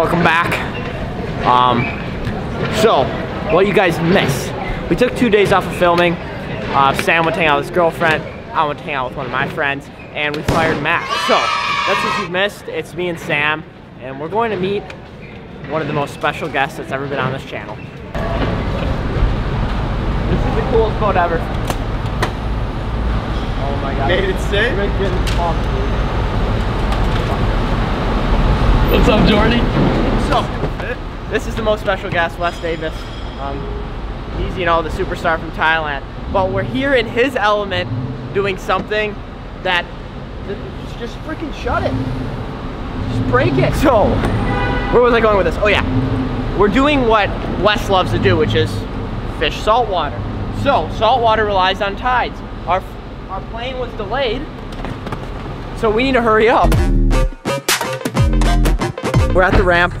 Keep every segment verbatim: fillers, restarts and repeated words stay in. Welcome back. Um, so, what you guys miss. We took two days off of filming. Uh, Sam went to hang out with his girlfriend. I went to hang out with one of my friends. And we fired Matt. So, that's what you've missed. It's me and Sam. And we're going to meet one of the most special guests that's ever been on this channel. This is the coolest boat ever. Oh my God. Made it sick? What's up, Jordy? So, this is the most special guest, Wes Davis. Um, he's, you know, the superstar from Thailand. But we're here in his element doing something that, just freaking shut it. Just break it. So, where was I going with this? Oh yeah, we're doing what Wes loves to do, which is fish salt water. So, salt water relies on tides. Our, our plane was delayed, so we need to hurry up. We're at the ramp,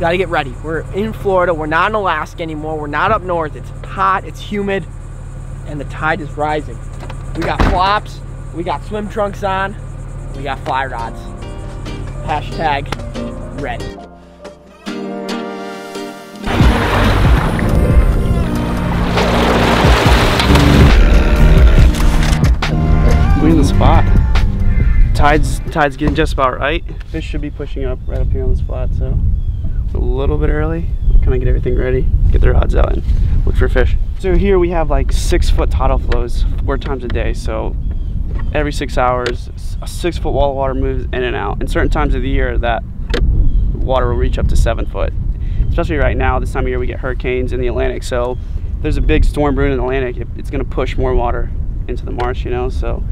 gotta get ready. We're in Florida, we're not in Alaska anymore, we're not up north, it's hot, it's humid, and the tide is rising. We got flops, we got swim trunks on, we got fly rods. Hashtag ready. We're in the spot. Tide's, tide's getting just about right. Fish should be pushing up right up here on this flat, so a little bit early. Kind of get everything ready, get the rods out and look for fish. So here we have like six foot tidal flows four times a day. So every six hours, a six foot wall of water moves in and out. And certain times of the year that water will reach up to seven foot. Especially right now, this time of year we get hurricanes in the Atlantic. So there's a big storm brewing in the Atlantic. It, it's gonna push more water into the marsh, you know, so.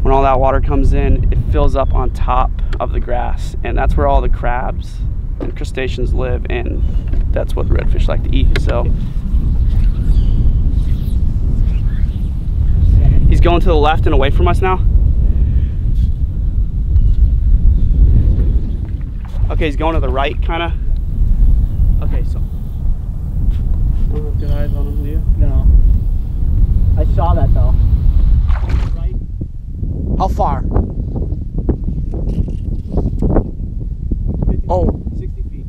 When all that water comes in, it fills up on top of the grass, and that's where all the crabs and crustaceans live, and that's what redfish like to eat. So he's going to the left and away from us now. Okay, he's going to the right, kind of. Okay, so. I don't have good eyes on him, do you? No. I saw that though. How far? fifty, oh. sixty feet.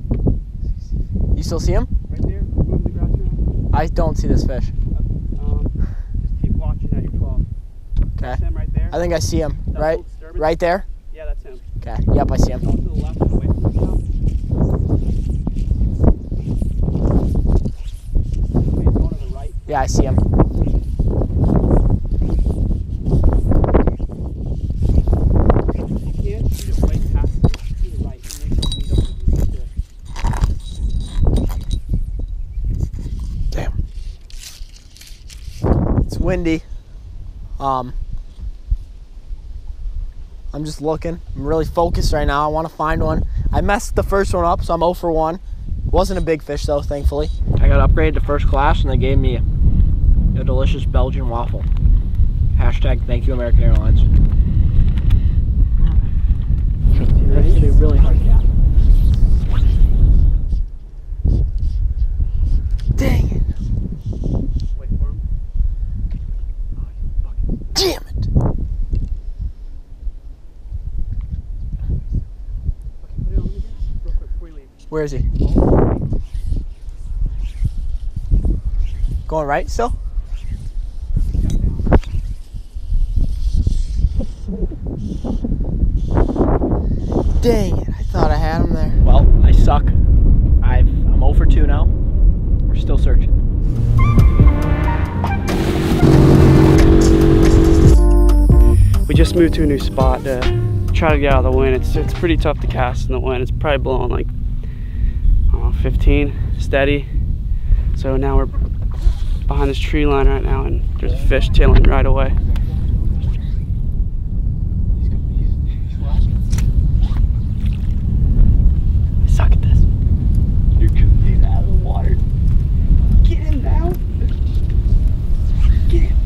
You still see him? Right there, moving the grass around. I don't see this fish. Okay. Um, just keep watching at your twelve. Okay. That's him right there. I think I see him. That right? Right there? Yeah, that's him. Okay. Yep, I see him. Go to the left and away from the top. He's going to the right. Yeah, I see him. Windy. Um, I'm just looking. I'm really focused right now. I want to find one. I messed the first one up, so I'm oh for one. Wasn't a big fish though, thankfully. I got upgraded to first class, and they gave me a, a delicious Belgian waffle. Hashtag thank you, American Airlines. Mm. That's actually really hard to catch. Dang it. Damn it! Where is he? Going right still? Dang it, I thought I had him there. Well, I suck. I've, I'm oh for two now. We're still searching. We just moved to a new spot to try to get out of the wind. It's, it's pretty tough to cast in the wind. It's probably blowing like uh, fifteen steady. So now we're behind this tree line right now, and there's a fish tailing right away. I suck at this. You're gonna get out of the water. Get him now. Get him.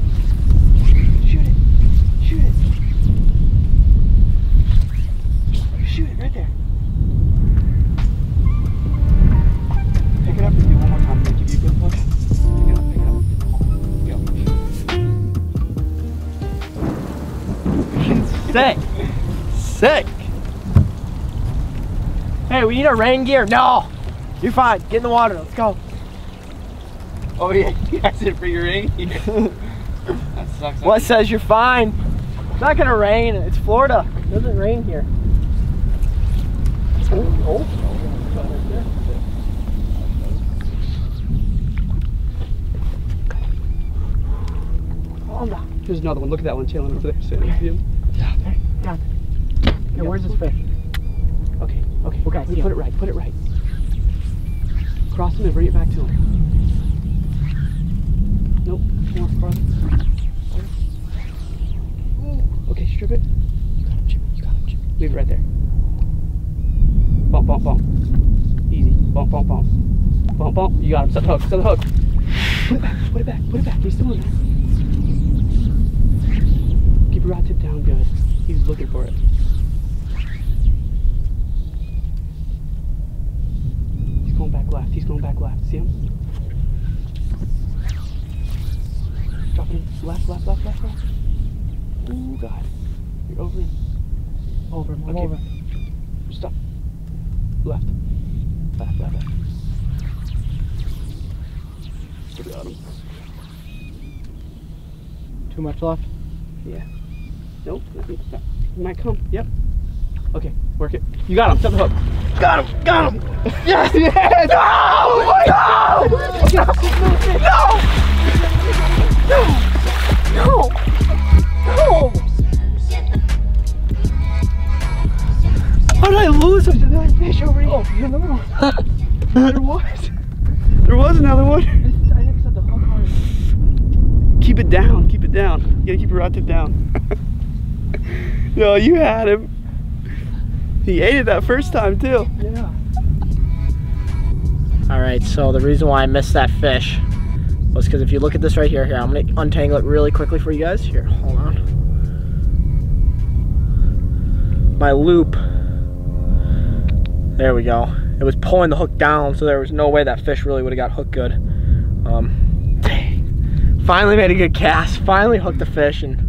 Sick! Sick! Hey, we need our rain gear. No, you're fine. Get in the water. Let's go. Oh yeah, you asked it for your rain gear. That sucks. What says you're fine? It's not gonna rain. It's Florida. It doesn't rain here. Oh. There's another one. Look at that one chilling over there. Sam. See him? Down there. Down there. Hey, where's this fish? Okay. Okay. Okay. Put him. it right. Put it right. Cross him and bring it back to him. Nope. No, farther. Okay. Strip it. You got him, Jimmy. You got him, Jimmy. Leave it right there. Bump, bump, bump. Easy. Bump, bump, bump. Bump, bump. You got him. Set the hook. Set the hook. Put it back. Put it back. Put it back. He's still in there. Rod tip down good. He's looking for it. He's going back left. He's going back left. See him? Drop him. Left, left, left, left, left. Oh God. You're over him. Over him. I'm okay. Over. Stop. Left. Left, left, left. Get out of him. Too much left? Yeah. Nope. He might come. Yep. Okay. Work it. You got him. Set the hook. Got him. Got him. Yes. Yes. No. No. No. No. No. No. How did I lose him? There's another fish over here. Oh, there's another one. There was. There was another one. I didn't set the hook hard. Keep it down. Keep it down. You gotta keep your rod tip down. No, you had him. He ate it that first time too. Yeah. All right, so the reason why I missed that fish was because if you look at this right here, here, I'm gonna untangle it really quickly for you guys. Here, hold on. My loop, there we go. It was pulling the hook down, so there was no way that fish really would've got hooked good. Um, dang, finally made a good cast, finally hooked the fish, and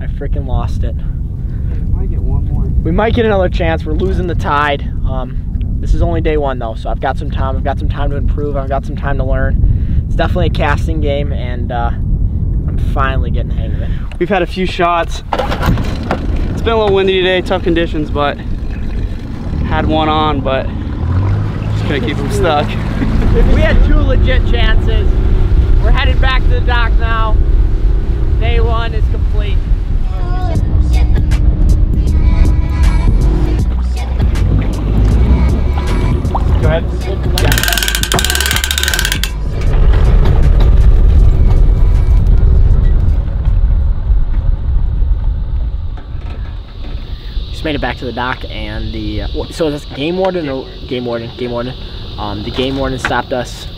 I freaking lost it. We might get another chance. We're losing the tide. Um, this is only day one though, so I've got some time. I've got some time to improve. I've got some time to learn. It's definitely a casting game, and uh, I'm finally getting the hang of it. We've had a few shots. It's been a little windy today, tough conditions, but had one on, but just gonna keep them stuck. We had two legit chances. We're headed back to the dock now. Day one is complete. Go ahead. Just made it back to the dock, and the uh, so that's game warden or game warden, game warden. Um, the game warden stopped us.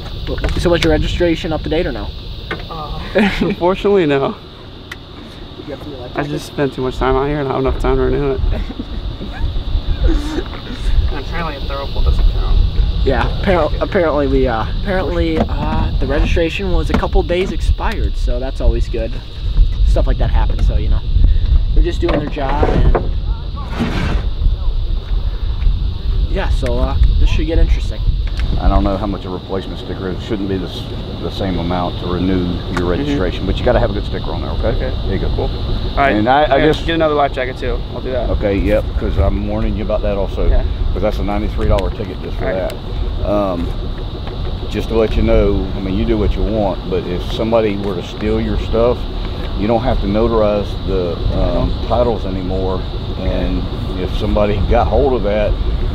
So was your registration up to date or no? Uh, unfortunately, no. I just spent too much time out here and I don't have enough time to renew it. And apparently a throwable doesn't count. Yeah, apparently, apparently we, uh, apparently uh, the registration was a couple days expired, so that's always good. Stuff like that happens, so you know. They're just doing their job, and yeah, so uh, this should get interesting. I don't know how much a replacement sticker is. It shouldn't be the, the same amount to renew your registration, mm-hmm. but you got to have a good sticker on there, okay? Okay. There you go. Cool. All right. And I, I guess get another life jacket too. I'll do that. Okay. Yep. Because I'm warning you about that also. Yeah. Because that's a ninety-three dollar ticket just for right. that. Um, just to let you know, I mean, you do what you want, but if somebody were to steal your stuff, you don't have to notarize the um, titles anymore. And if somebody got hold of that,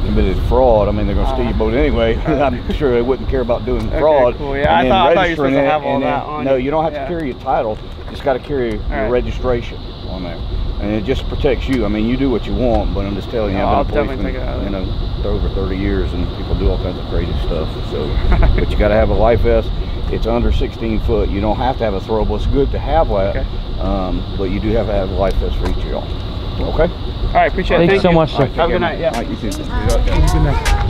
committed fraud, I mean, they're going to steal your boat anyway. I'm sure they wouldn't care about doing fraud. Okay, cool. Yeah, I thought, I thought you were supposed to have all that then, on. No, you don't have yeah. to carry your title. You just got to carry all your right. registration on there. And it just protects you. I mean, you do what you want, but I'm just telling you, no, I've been I'll a policeman, you know, for over thirty years, and people do all kinds of crazy stuff. So, but you got to have a life vest. It's under sixteen foot. You don't have to have a throwable. It's good to have that, okay. um, but you do have to have a life vest for each of y'all. Okay? All right, appreciate it. Thanks so much, sir. Have a good night. Yeah. All right, you too. Good night.